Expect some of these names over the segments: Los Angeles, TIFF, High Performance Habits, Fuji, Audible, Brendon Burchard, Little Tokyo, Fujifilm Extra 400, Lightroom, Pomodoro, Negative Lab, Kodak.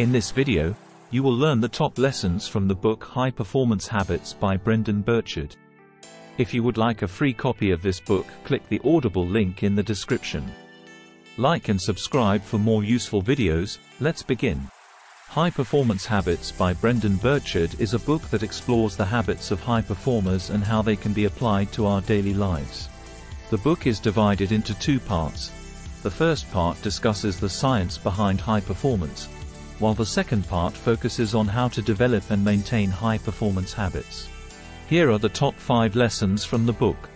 In this video, you will learn the top lessons from the book High Performance Habits by Brendon Burchard. If you would like a free copy of this book, click the Audible link in the description. Like and subscribe for more useful videos. Let's begin. High Performance Habits by Brendon Burchard is a book that explores the habits of high performers and how they can be applied to our daily lives. The book is divided into two parts. The first part discusses the science behind high performance, while the second part focuses on how to develop and maintain high performance habits. Here are the top 5 lessons from the book.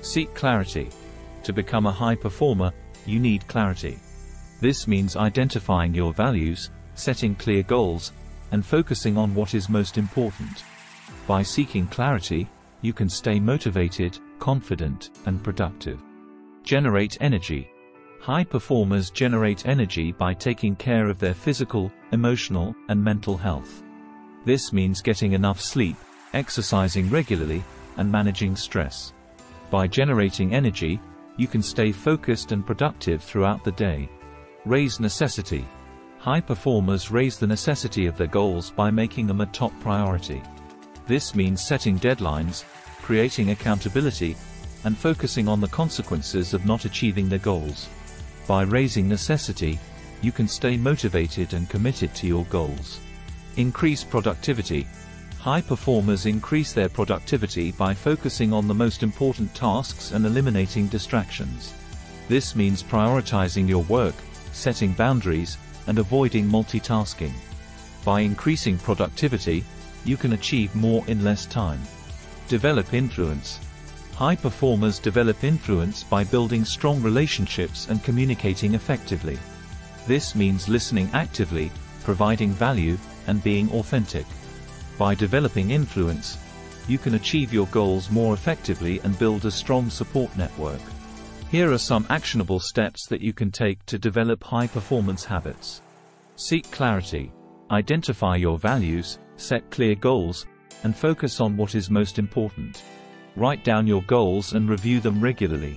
Seek clarity. To become a high performer, you need clarity. This means identifying your values, setting clear goals, and focusing on what is most important. By seeking clarity, you can stay motivated, confident, and productive. Generate energy. High performers generate energy by taking care of their physical, emotional, and mental health. This means getting enough sleep, exercising regularly, and managing stress. By generating energy, you can stay focused and productive throughout the day. Raise necessity. High performers raise the necessity of their goals by making them a top priority. This means setting deadlines, creating accountability, and focusing on the consequences of not achieving their goals. By raising necessity, you can stay motivated and committed to your goals. Increase productivity. High performers increase their productivity by focusing on the most important tasks and eliminating distractions. This means prioritizing your work, setting boundaries, and avoiding multitasking. By increasing productivity, you can achieve more in less time. Develop influence. High performers develop influence by building strong relationships and communicating effectively. This means listening actively, providing value, and being authentic. By developing influence, you can achieve your goals more effectively and build a strong support network. Here are some actionable steps that you can take to develop high performance habits. Seek clarity. Identify your values, set clear goals, and focus on what is most important. Write down your goals and review them regularly.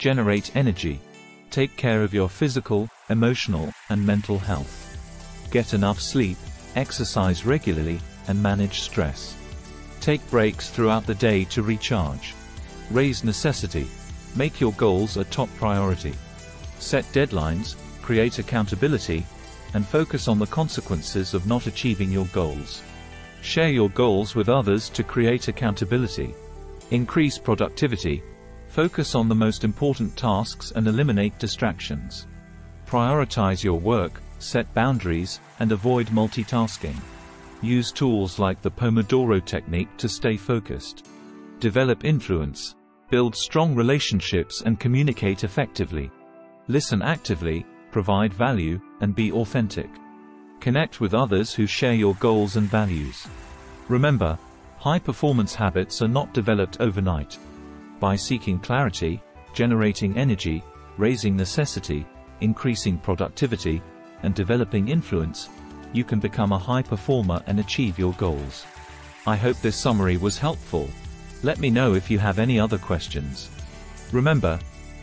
Generate energy. Take care of your physical, emotional, and mental health. Get enough sleep, exercise regularly, and manage stress. Take breaks throughout the day to recharge. Raise necessity. Make your goals a top priority. Set deadlines, create accountability, and focus on the consequences of not achieving your goals. Share your goals with others to create accountability. Increase productivity. Focus on the most important tasks and eliminate distractions. Prioritize your work, set boundaries, and avoid multitasking. Use tools like the Pomodoro technique to stay focused. Develop influence. Build strong relationships and communicate effectively. Listen actively, provide value, and be authentic. Connect with others who share your goals and values. Remember, high performance habits are not developed overnight. By seeking clarity, generating energy, raising necessity, increasing productivity, and developing influence, you can become a high performer and achieve your goals. I hope this summary was helpful. Let me know if you have any other questions. Remember,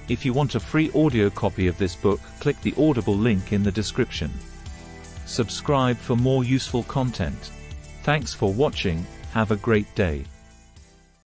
if you want a free audio copy of this book, click the Audible link in the description. Subscribe for more useful content. Thanks for watching. Have a great day.